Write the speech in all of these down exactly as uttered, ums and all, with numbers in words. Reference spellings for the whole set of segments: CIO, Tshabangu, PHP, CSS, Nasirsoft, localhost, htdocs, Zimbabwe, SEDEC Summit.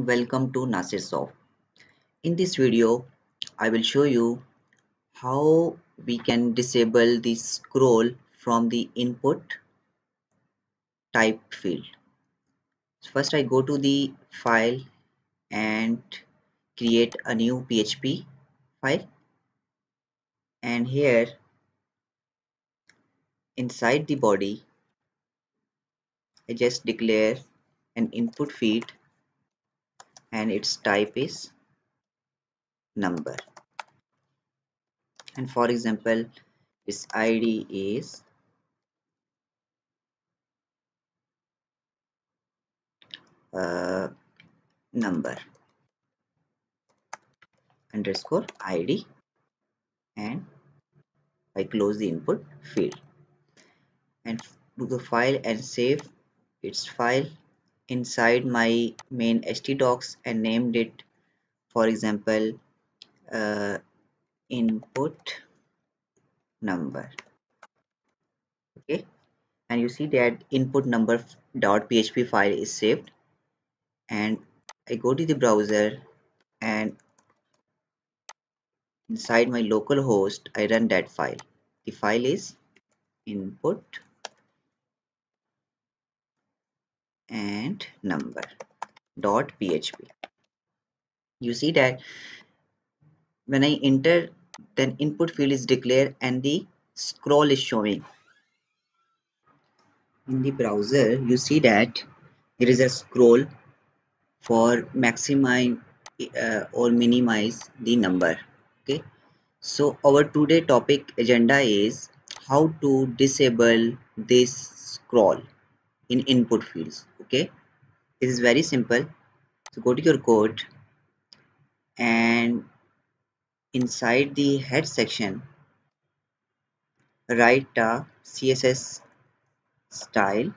Welcome to Nasirsoft. In this video, I will show you how we can disable the scroll from the input type field. First, I go to the file and create a new P H P file. And here, inside the body, I just declare an input field. And its type is number, and for example this I D is uh, number underscore I D, and I close the input field and do the file and save its file inside my main htdocs and named it, for example, uh, input number. Okay, and you see that input number dot php file is saved, and I go to the browser and inside my local host I run that file. The file is input and number dot php. You see that when I enter, then input field is declared and the scroll is showing in the browser. You see that there is a scroll for maximize uh, or minimize the number. Okay, so our today topic agenda is how to disable this scroll in input fields. Okay, this is very simple. So go to your code and inside the head section write a C S S style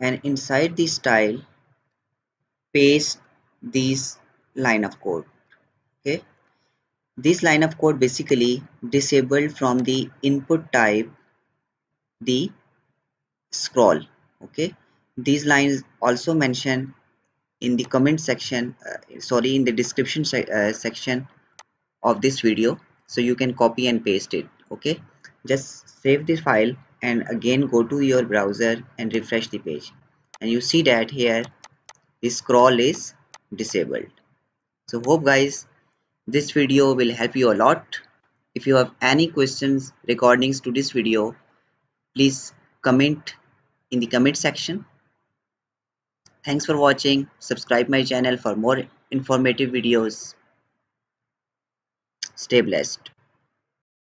and inside the style paste this line of code. Okay, this line of code basically disabled from the input type the scroll. Okay, these lines also mentioned in the comment section, uh, sorry in the description se uh, section of this video, so you can copy and paste it. Okay, just save this file and again go to your browser and refresh the page, and you see that here the scroll is disabled. So hope guys this video will help you a lot. If you have any questions regarding to this video, please comment in the comment section. Thanks for watching. Subscribe my channel for more informative videos. Stay blessed.